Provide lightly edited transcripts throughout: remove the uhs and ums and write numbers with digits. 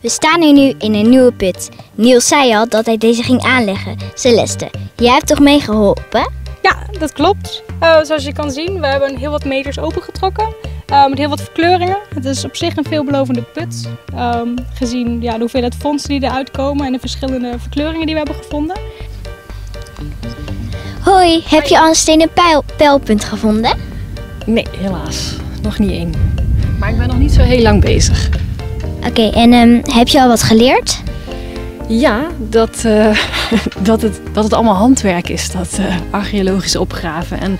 We staan hier nu in een nieuwe put. Niels zei al dat hij deze ging aanleggen. Celeste, jij hebt toch meegeholpen? Ja, dat klopt. Zoals je kan zien, we hebben heel wat meters opengetrokken. Met heel wat verkleuringen. Het is op zich een veelbelovende put. Gezien de hoeveelheid fondsen die eruit komen en de verschillende verkleuringen die we hebben gevonden. Hoi, heb je al een stenen pijlpunt gevonden? Nee, helaas. Nog niet één. Maar ik ben nog niet zo heel lang bezig. Oké, en heb je al wat geleerd? Ja, dat het allemaal handwerk is, dat archeologische opgraven. En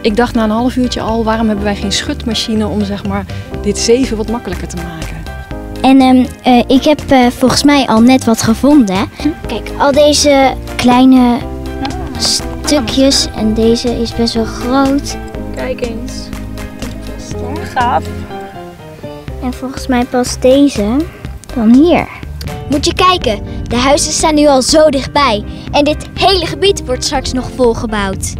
ik dacht na een half uurtje al, waarom hebben wij geen schutmachine om zeg maar, dit zeven wat makkelijker te maken? En ik heb volgens mij al net wat gevonden. Kijk, al deze kleine stukjes en deze is best wel groot. Kijk eens. Gaaf. En volgens mij past deze dan hier. Moet je kijken, de huizen staan nu al zo dichtbij. En dit hele gebied wordt straks nog volgebouwd.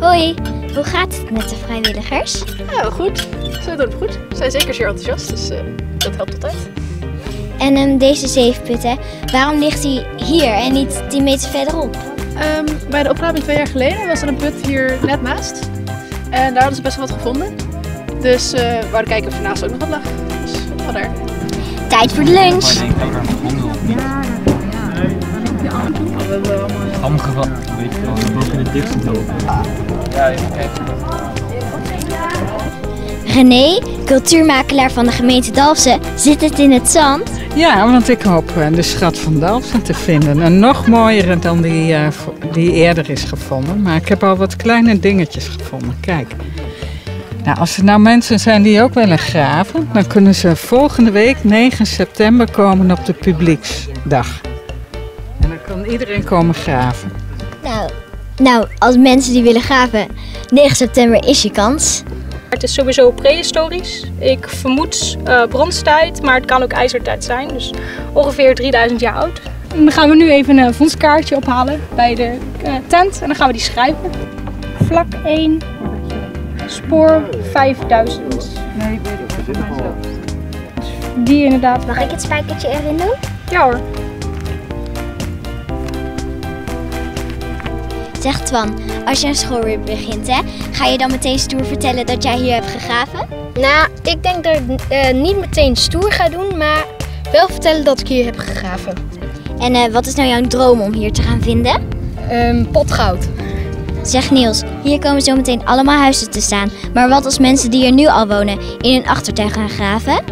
Hoi, hoe gaat het met de vrijwilligers? Ja, goed. Ze doen het goed. Ze zijn zeker zeer enthousiast, dus dat helpt altijd. En deze zeefputten, waarom ligt die hier en niet 10 meter verderop? Bij de opgraving 2 jaar geleden was er een put hier net naast. En daar hadden ze best wel wat gevonden. Dus we wouden kijken of er naast ook nog wat lag. Dus vandaar. Tijd voor de lunch. René, cultuurmakelaar van de gemeente Dalfsen, zit het in het zand? Ja, want ik hoop de schat van Dalfsen te vinden. En nog mooier dan die eerder is gevonden. Maar ik heb al wat kleine dingetjes gevonden. Kijk. Nou, als er nou mensen zijn die ook willen graven, dan kunnen ze volgende week 9 september komen op de publieksdag. En dan kan iedereen komen graven. Nou, als mensen die willen graven, 9 september is je kans. Het is sowieso prehistorisch. Ik vermoed bronstijd, maar het kan ook ijzertijd zijn. Dus ongeveer 3000 jaar oud. En dan gaan we nu even een vondstkaartje ophalen bij de tent en dan gaan we die schrijven. Vlak 1. Spoor 5000. Nee, weet ik niet. Die inderdaad. Mag ik het spijkertje erin doen? Ja hoor. Zeg Twan, als je aan school weer begint, hè, ga je dan meteen stoer vertellen dat jij hier hebt gegraven? Nou, ik denk dat ik niet meteen stoer ga doen, maar wel vertellen dat ik hier heb gegraven. En wat is nou jouw droom om hier te gaan vinden? Potgoud. Zeg Niels, hier komen zo meteen allemaal huizen te staan. Maar wat als mensen die er nu al wonen in hun achtertuin gaan graven?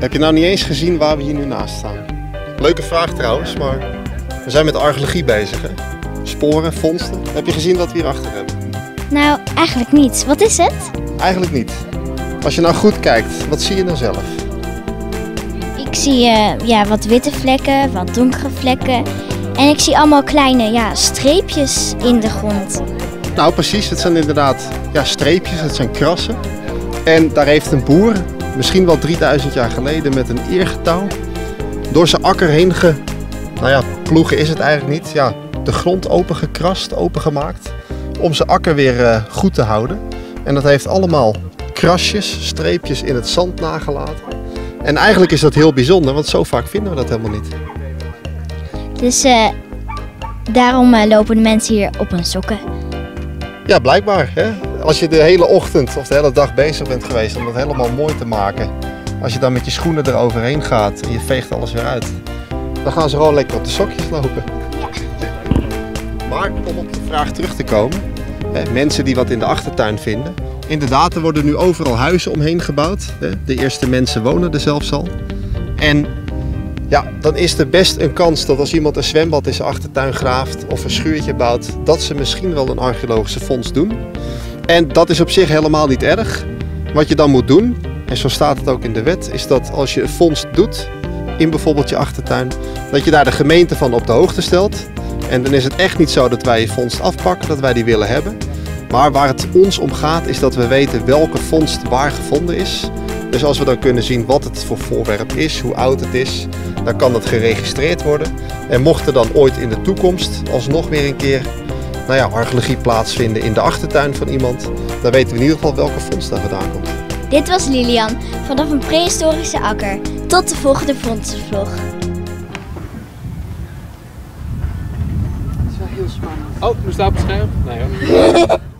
Heb je nou niet eens gezien waar we hier nu naast staan? Leuke vraag trouwens, maar we zijn met archeologie bezig, hè? Sporen, vondsten. Heb je gezien wat we hierachter hebben? Nou, eigenlijk niet. Wat is het? Eigenlijk niet. Als je nou goed kijkt, wat zie je dan zelf? Ik zie wat witte vlekken, wat donkere vlekken. En ik zie allemaal kleine streepjes in de grond. Nou precies, het zijn inderdaad streepjes, het zijn krassen. En daar heeft een boer, misschien wel 3000 jaar geleden, met een eergetouw door zijn akker heen ploegen is het eigenlijk niet. Ja, de grond opengekrast, opengemaakt, om zijn akker weer goed te houden. En dat heeft allemaal krasjes, streepjes in het zand nagelaten. En eigenlijk is dat heel bijzonder, want zo vaak vinden we dat helemaal niet. Dus daarom lopen de mensen hier op hun sokken. Ja, blijkbaar. Hè? Als je de hele ochtend of de hele dag bezig bent geweest om dat helemaal mooi te maken. Als je dan met je schoenen eroverheen gaat en je veegt alles weer uit. Dan gaan ze gewoon lekker op de sokjes lopen. Ja. Maar om op de vraag terug te komen. Hè, mensen die wat in de achtertuin vinden. Inderdaad, er worden nu overal huizen omheen gebouwd. Hè? De eerste mensen wonen er zelfs al. En ja, dan is er best een kans dat als iemand een zwembad in zijn achtertuin graaft of een schuurtje bouwt, dat ze misschien wel een archeologische vondst doen. En dat is op zich helemaal niet erg. Wat je dan moet doen, en zo staat het ook in de wet, is dat als je een vondst doet in bijvoorbeeld je achtertuin, dat je daar de gemeente van op de hoogte stelt. En dan is het echt niet zo dat wij je vondst afpakken, dat wij die willen hebben. Maar waar het ons om gaat, is dat we weten welke vondst waar gevonden is. Dus als we dan kunnen zien wat het voor voorwerp is, hoe oud het is, dan kan dat geregistreerd worden. En mocht er dan ooit in de toekomst alsnog weer een keer archeologie plaatsvinden in de achtertuin van iemand, dan weten we in ieder geval welke vondst daar vandaan komt. Dit was Lilian, vanaf een prehistorische akker. Tot de volgende Vondstenvlog. Het is wel heel spannend. Oh, nu staat het scherm. Nee hoor.